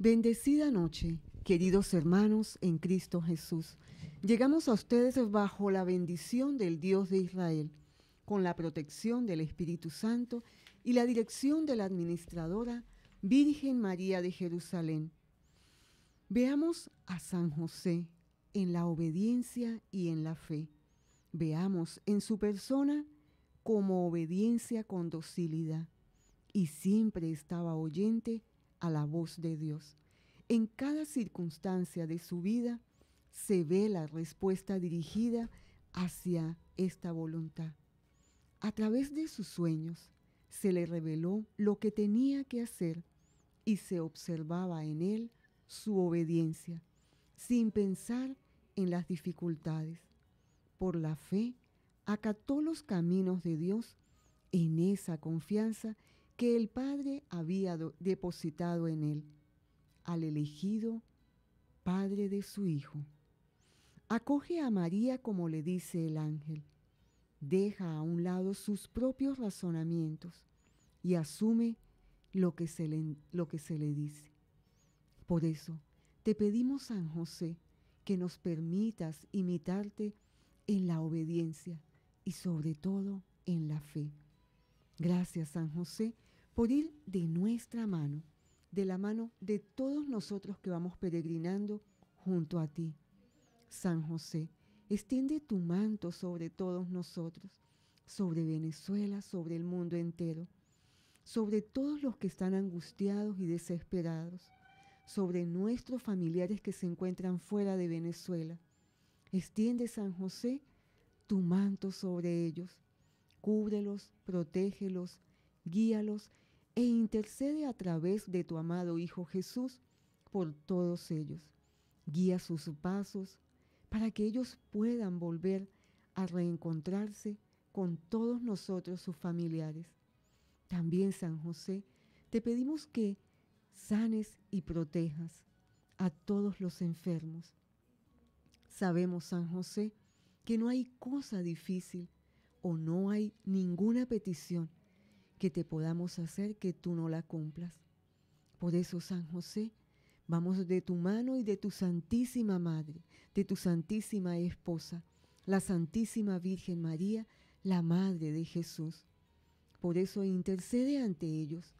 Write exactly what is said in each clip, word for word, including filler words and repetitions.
Bendecida noche, queridos hermanos en Cristo Jesús. Llegamos a ustedes bajo la bendición del Dios de Israel, con la protección del Espíritu Santo y la dirección de la administradora Virgen María de Jerusalén. Veamos a San José en la obediencia y en la fe. Veamos en su persona como obediencia con docilidad, y siempre estaba oyente a la voz de Dios. En cada circunstancia de su vida se ve la respuesta dirigida hacia esta voluntad. A través de sus sueños se le reveló lo que tenía que hacer y se observaba en él su obediencia, sin pensar en las dificultades. Por la fe, acató los caminos de Dios en esa confianza que el Padre había depositado en él, al elegido Padre de su Hijo. Acoge a María como le dice el ángel, deja a un lado sus propios razonamientos y asume lo que se le, lo que se le dice. Por eso, te pedimos, San José, que nos permitas imitarte en la obediencia y sobre todo en la fe. Gracias, San José, por ir de nuestra mano, de la mano de todos nosotros que vamos peregrinando junto a ti. San José, extiende tu manto sobre todos nosotros, sobre Venezuela, sobre el mundo entero, sobre todos los que están angustiados y desesperados, sobre nuestros familiares que se encuentran fuera de Venezuela. Extiende, San José, tu manto sobre ellos. Cúbrelos, protégelos, guíalos e intercede a través de tu amado Hijo Jesús por todos ellos. Guía sus pasos para que ellos puedan volver a reencontrarse con todos nosotros, sus familiares. También, San José, te pedimos que sanes y protejas a todos los enfermos. Sabemos, San José, que no hay cosa difícil o no hay ninguna petición que te podamos hacer que tú no la cumplas. Por eso, San José, vamos de tu mano y de tu Santísima Madre, de tu Santísima Esposa, la Santísima Virgen María, la Madre de Jesús. Por eso intercede ante ellos,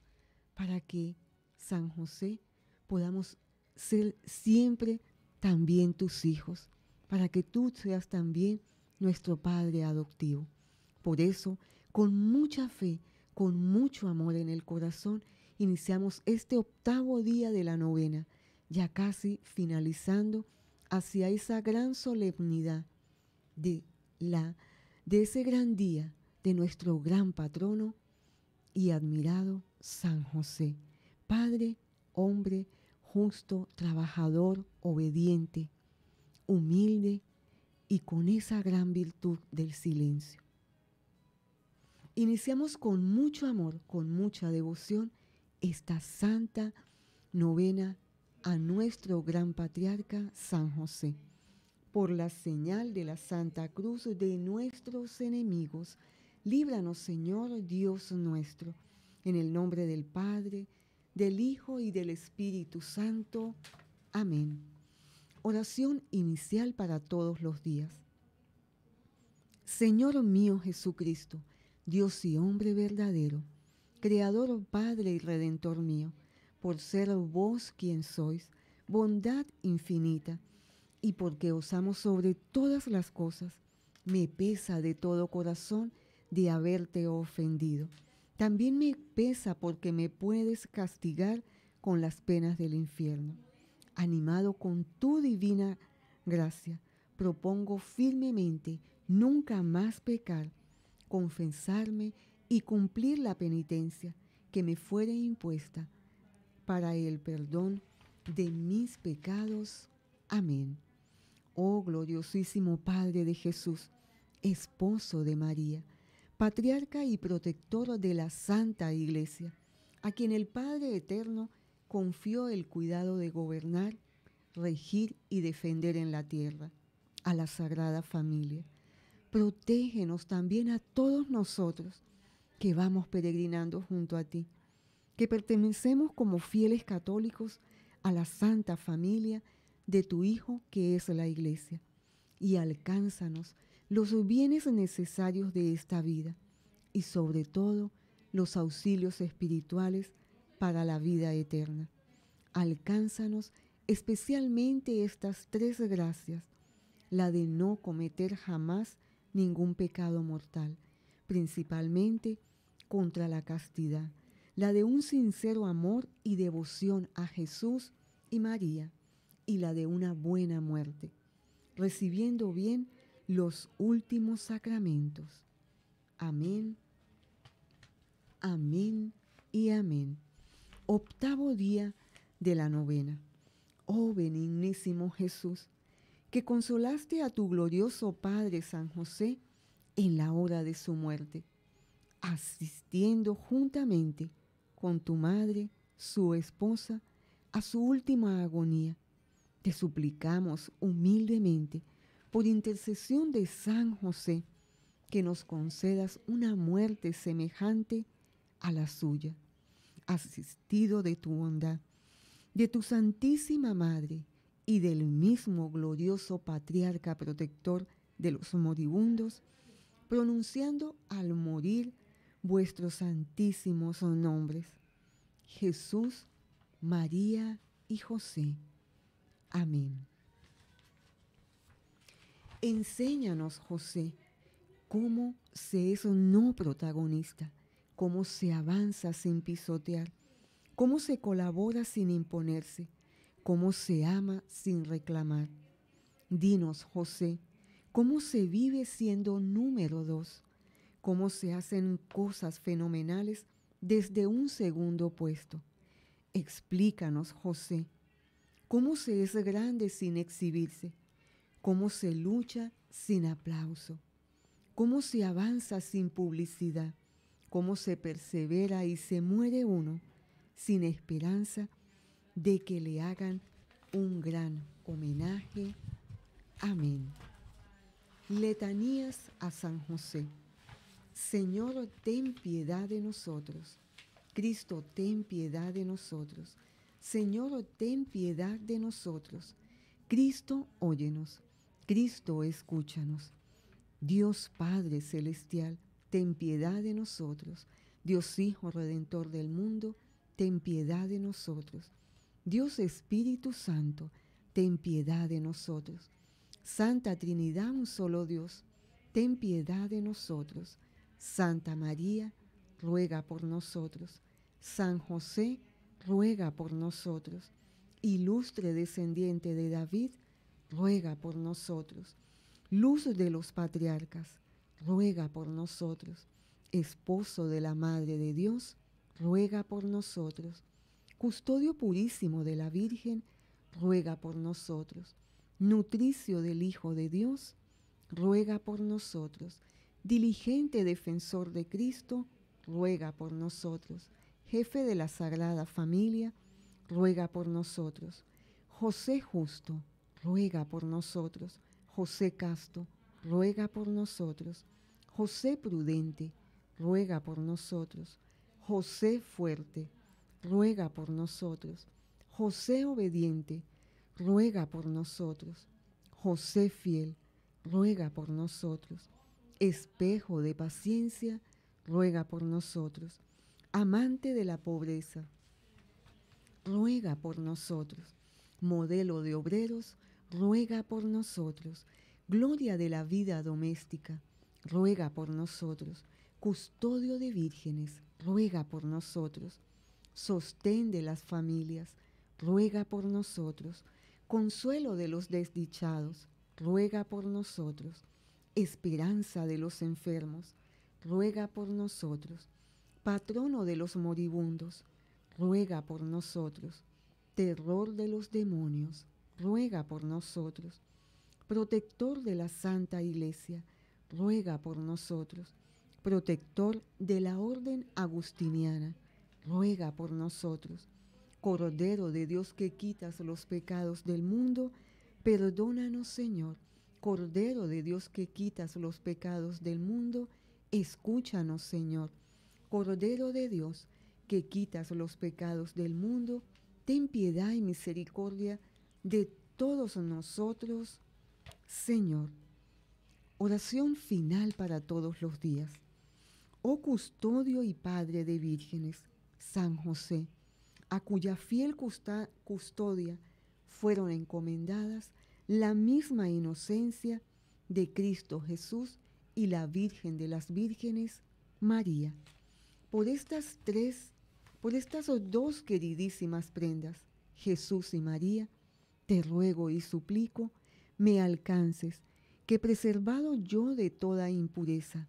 para que, San José, podamos ser siempre también tus hijos, para que tú seas también nuestro Padre adoptivo. Por eso, con mucha fe, con mucho amor en el corazón, iniciamos este octavo día de la novena, ya casi finalizando hacia esa gran solemnidad de, la, de ese gran día de nuestro gran patrono y admirado San José, Padre, hombre, justo, trabajador, obediente, humilde y con esa gran virtud del silencio. Iniciamos con mucho amor, con mucha devoción, esta santa novena a nuestro gran patriarca San José. Por la señal de la Santa Cruz de nuestros enemigos, líbranos, Señor Dios nuestro, en el nombre del Padre, del Hijo y del Espíritu Santo. Amén. Oración inicial para todos los días. Señor mío Jesucristo, Dios y hombre verdadero, Creador, Padre y Redentor mío, por ser vos quien sois, bondad infinita, y porque os amo sobre todas las cosas, me pesa de todo corazón de haberte ofendido. También me pesa porque me puedes castigar con las penas del infierno. Animado con tu divina gracia, propongo firmemente nunca más pecar, confesarme y cumplir la penitencia que me fuere impuesta para el perdón de mis pecados. Amén. Oh gloriosísimo Padre de Jesús, esposo de María, patriarca y protector de la Santa Iglesia, a quien el Padre Eterno confió el cuidado de gobernar, regir y defender en la tierra, a la Sagrada Familia. Protégenos también a todos nosotros, que vamos peregrinando junto a ti, que pertenecemos como fieles católicos a la Santa Familia de tu Hijo, que es la Iglesia, y alcánzanos los bienes necesarios de esta vida y sobre todo los auxilios espirituales para la vida eterna. Alcánzanos especialmente estas tres gracias: la de no cometer jamás ningún pecado mortal, principalmente contra la castidad, la de un sincero amor y devoción a Jesús y María, y la de una buena muerte, recibiendo bien los últimos sacramentos. Amén, amén y amén. Octavo día de la novena. Oh benignísimo Jesús, que consolaste a tu glorioso Padre San José en la hora de su muerte, asistiendo juntamente con tu madre, su esposa, a su última agonía, te suplicamos humildemente, por intercesión de San José, que nos concedas una muerte semejante a la suya, asistido de tu bondad, de tu Santísima Madre y del mismo glorioso Patriarca Protector de los moribundos, pronunciando al morir vuestros santísimos nombres: Jesús, María y José. Amén. Enséñanos, José, cómo se es no protagonista, cómo se avanza sin pisotear, cómo se colabora sin imponerse, cómo se ama sin reclamar. Dinos, José, cómo se vive siendo número dos, cómo se hacen cosas fenomenales desde un segundo puesto. Explícanos, José, cómo se es grande sin exhibirse, cómo se lucha sin aplauso, cómo se avanza sin publicidad, cómo se persevera y se muere uno sin esperanza de que le hagan un gran homenaje. Amén. Letanías a San José. Señor, ten piedad de nosotros. Cristo, ten piedad de nosotros. Señor, ten piedad de nosotros. Cristo, óyenos. Cristo, escúchanos. Dios Padre Celestial, ten piedad de nosotros. Dios Hijo Redentor del mundo, ten piedad de nosotros. Dios Espíritu Santo, ten piedad de nosotros. Santa Trinidad, un solo Dios, ten piedad de nosotros. Santa María, ruega por nosotros. San José, ruega por nosotros. Ilustre descendiente de David, ruega por nosotros. Luz de los patriarcas, ruega por nosotros. Esposo de la Madre de Dios, ruega por nosotros. Custodio purísimo de la Virgen, ruega por nosotros. Nutricio del Hijo de Dios, ruega por nosotros. Diligente defensor de Cristo, ruega por nosotros. Jefe de la Sagrada Familia, ruega por nosotros. José Justo, ruega por nosotros. José Casto, ruega por nosotros. José Prudente, ruega por nosotros. José Fuerte, ruega por nosotros. José Obediente, ruega por nosotros. José Fiel, ruega por nosotros. Espejo de paciencia, ruega por nosotros. Amante de la pobreza, ruega por nosotros. Modelo de obreros, ruega por nosotros. Gloria de la vida doméstica, ruega por nosotros. Custodio de vírgenes, ruega por nosotros. Sostén de las familias, ruega por nosotros. Consuelo de los desdichados, ruega por nosotros. Esperanza de los enfermos, ruega por nosotros. Patrono de los moribundos, ruega por nosotros. Terror de los demonios, ruega por nosotros. Protector de la Santa Iglesia, ruega por nosotros. Protector de la Orden Agustiniana, ruega por nosotros. Cordero de Dios, que quitas los pecados del mundo, perdónanos, Señor. Cordero de Dios, que quitas los pecados del mundo, escúchanos, Señor. Cordero de Dios, que quitas los pecados del mundo, ten piedad y misericordia de todos nosotros, Señor. Oración final para todos los días. Oh custodio y padre de vírgenes, San José, a cuya fiel custodia fueron encomendadas la misma inocencia de Cristo Jesús y la Virgen de las Vírgenes, María. Por estas tres, por estas dos queridísimas prendas, Jesús y María, te ruego y suplico, me alcances, que preservado yo de toda impureza,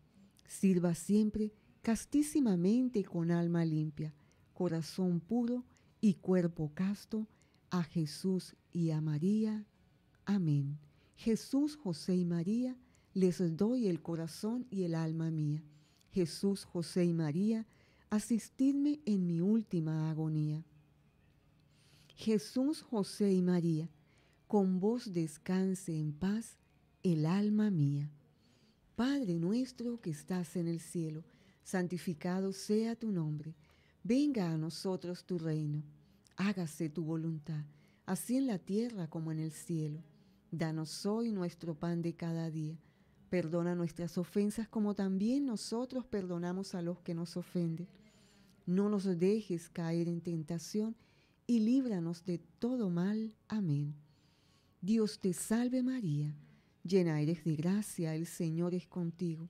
sirva siempre castísimamente con alma limpia, corazón puro y cuerpo casto, a Jesús y a María. Amén. Jesús, José y María, les doy el corazón y el alma mía. Jesús, José y María, asistidme en mi última agonía. Jesús, José y María, con vos descanse en paz el alma mía. Padre nuestro que estás en el cielo, santificado sea tu nombre. Venga a nosotros tu reino. Hágase tu voluntad, así en la tierra como en el cielo. Danos hoy nuestro pan de cada día. Perdona nuestras ofensas como también nosotros perdonamos a los que nos ofenden. No nos dejes caer en tentación y líbranos de todo mal. Amén. Dios te salve María, llena eres de gracia, el Señor es contigo.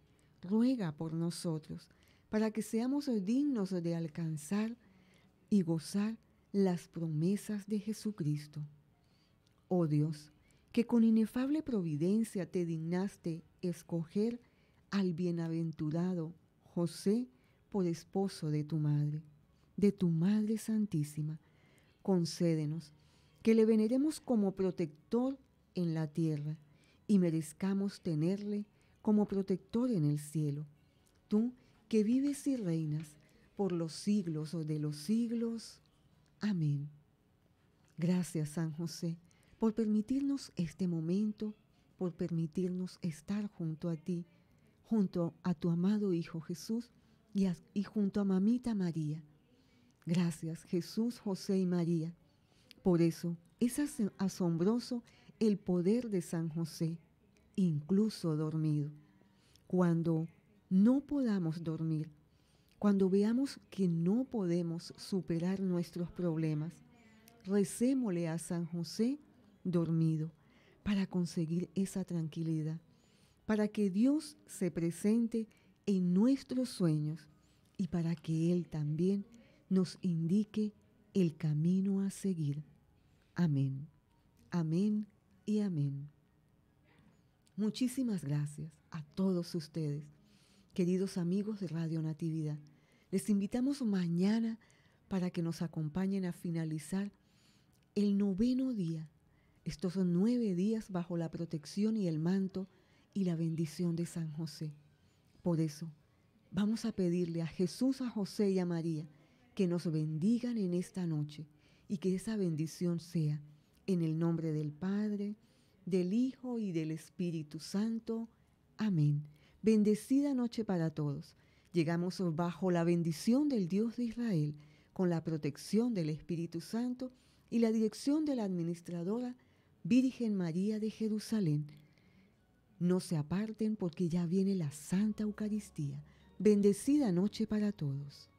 ruega por nosotros, para que seamos dignos de alcanzar y gozar las promesas de Jesucristo. Oh Dios, que con inefable providencia te dignaste escoger al bienaventurado José por esposo de tu madre, de tu Madre Santísima, concédenos que le veneremos como protector en la tierra y merezcamos tenerle como protector en el cielo. Tú que vives y reinas por los siglos de los siglos. Amén. Gracias, San José, por permitirnos este momento, por permitirnos estar junto a ti, junto a tu amado Hijo Jesús y, a, y junto a Mamita María. Gracias Jesús, José y María. Por eso es as- asombroso el poder de San José, incluso dormido. Cuando no podamos dormir, cuando veamos que no podemos superar nuestros problemas, recémosle a San José dormido, para conseguir esa tranquilidad, para que Dios se presente en nuestros sueños y para que Él también nos indique el camino a seguir. Amén, amén y amén. Muchísimas gracias a todos ustedes, queridos amigos de Radio Natividad. Les invitamos mañana para que nos acompañen a finalizar el noveno día. Estos son nueve días bajo la protección y el manto y la bendición de San José. Por eso, vamos a pedirle a Jesús, a José y a María que nos bendigan en esta noche y que esa bendición sea en el nombre del Padre, del Hijo y del Espíritu Santo. Amén. Bendecida noche para todos. Llegamos bajo la bendición del Dios de Israel, con la protección del Espíritu Santo y la dirección de la administradora Virgen María de Jerusalén. No se aparten porque ya viene la Santa Eucaristía. Bendecida noche para todos.